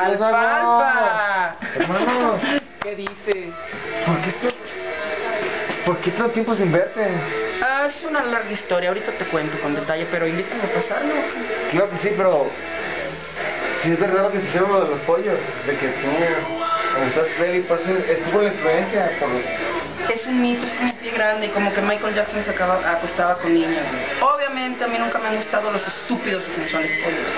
¡Alfalfa! Hermano, ¿qué dices? ¿Por qué todo el tiempo sin verte? Ah, es una larga historia, ahorita te cuento con detalle, pero invítame a pasarlo. Claro que sí, pero... si es verdad lo que dijeron lo de los pollos, de que tú... cuando estás feliz, estuvo la influencia por los... Es un mito, es como un pie grande, y como que Michael Jackson se acostaba con niñas. Obviamente a mí nunca me han gustado los estúpidos y sensuales pollos.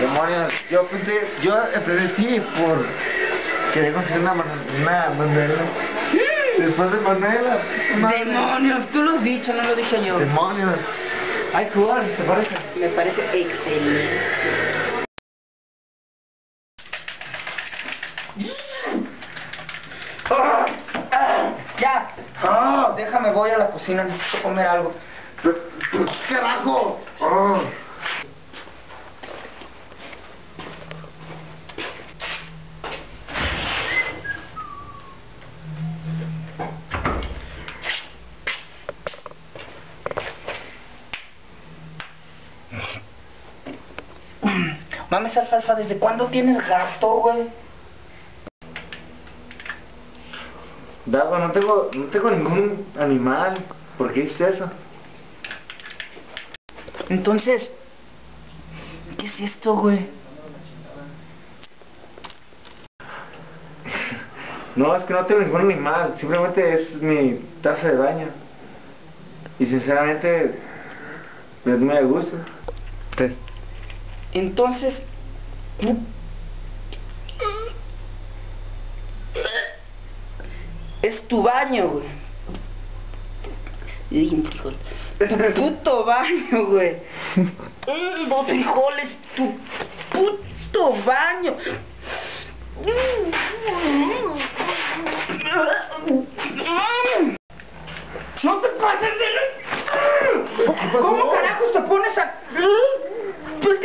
Demonios, yo aprendí ti por querer conseguir una Manuela. Después de Manuela. Demonios, tú lo has dicho, no lo dije yo. Demonios. Hay que jugar, ¿te parece? Me parece excelente. ¡Ya! Oh, déjame, voy a la cocina, necesito comer algo. ¡Qué bajo! Oh. Mames, Alfalfa, ¿desde cuándo tienes gato, güey? Dago, no tengo ningún animal. ¿Por qué dices eso? Entonces, ¿qué es esto, güey? No, es que no tengo ningún animal. Simplemente es mi taza de baño. Y sinceramente, pues me gusta. Sí. Entonces... es tu baño, güey. Y un frijol. Tu puto baño, güey. Dos frijoles, tu puto baño. No te pases de... ¿Cómo carajos te pones a... pues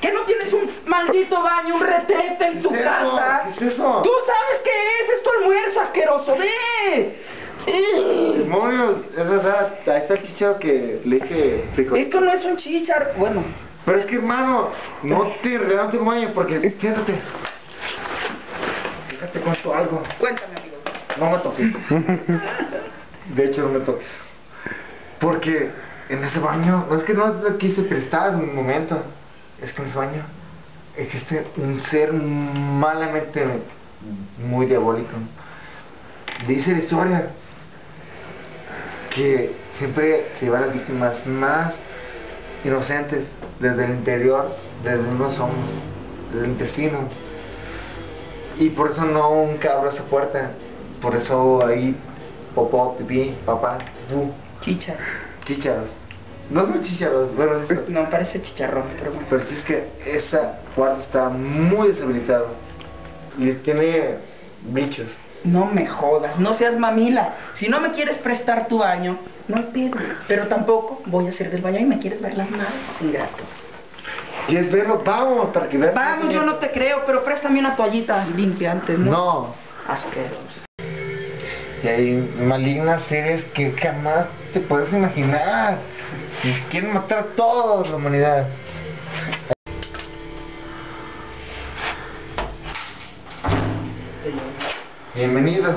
que no tienes un maldito baño, un retrete en tu casa? ¿Qué es eso? Tú sabes qué es tu almuerzo asqueroso, ve. Demonios, es verdad, ahí está el chícharo que le dije frijol. Esto no es un chícharo, bueno. Pero es que, hermano, no te regalo tu baño porque, siéntate. Fíjate, cuento algo. Cuéntame, amigo. No me toques. De hecho, no me toques. Porque en ese baño, no es que no lo quise prestar en un momento, es que en ese baño existe un ser malamente muy diabólico. Dice la historia que siempre se lleva a las víctimas más inocentes desde el interior, desde unos hombros, desde el intestino. Y por eso no nunca abro esa puerta, por eso ahí popó, pipí, papá, bu. Chicha. Chícharos. No son chícharos, bueno, es... no, parece chicharrón, pero bueno. Pero es que esa cuarta está muy deshabilitada y tiene bichos. No me jodas, no seas mamila. Si no me quieres prestar tu baño, no pido. Pero tampoco voy a hacer del baño y me quieres ver las manos, ingrato. ¿Quieres verlo? Vamos, para que veas. Vamos, yo no te creo, pero préstame una toallita limpia antes, ¿no? No. Asqueroso. Y hay malignas seres que jamás te puedes imaginar. Nos quieren matar a todos, la humanidad. Bienvenido.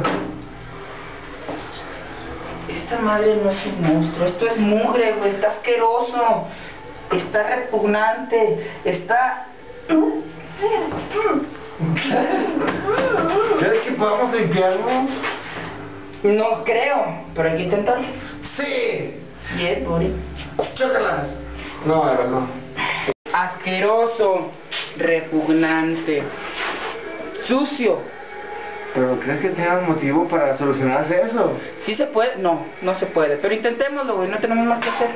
Esta madre no es un monstruo, esto es mugre, güey, está asqueroso. Está repugnante, está... ¿crees que podamos limpiarlo? No creo, pero hay que intentarlo. ¡Sí! Yes, buddy. ¡Chócalas! No, ahora no. Asqueroso, repugnante, sucio. ¿Pero crees que tenga un motivo para solucionarse eso? Sí se puede, no, no se puede. Pero intentémoslo, güey, no tenemos más que hacer.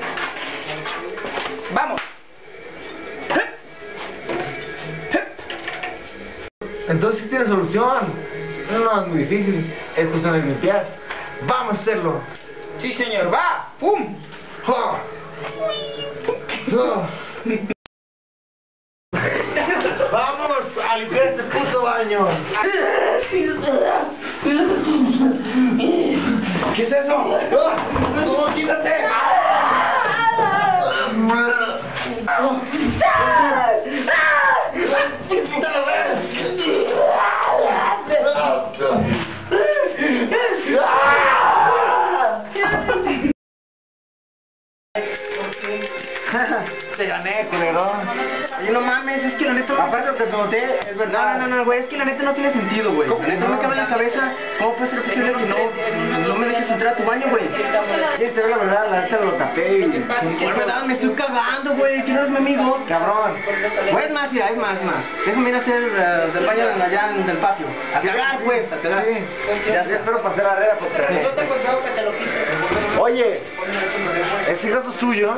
¡Vamos! Entonces sí tiene solución. No, es muy difícil, es cuestión de limpiar. ¡Vamos a hacerlo! ¡Sí, señor! ¡Va! ¡Pum! ¡Oh! ¡Oh! ¡Vamos a limpiar este puto baño! ¿Qué es eso? ¡Oh! ¡Oh, quítate! Te gané, culerón. Oye, no mames, es que la neta... Aparte lo que te noté, es verdad. No, güey, es que la neta no tiene sentido, güey. La neta no me cabe en la cabeza. ¿Cómo puede ser posible que no me dejes entrar a tu baño, güey? Sí, te veo la verdad, la neta lo tapé y... ¿Cuál verdad? Me estoy cagando, güey, que no eres mi amigo. Cabrón. Güey, es más. Déjame ir a hacer del baño allá del patio. A cagar, güey. A cagar. Ya espero pasar la reda por traer. Yo te he encontrado que te lo quito. Oye, ese gato es tuyo.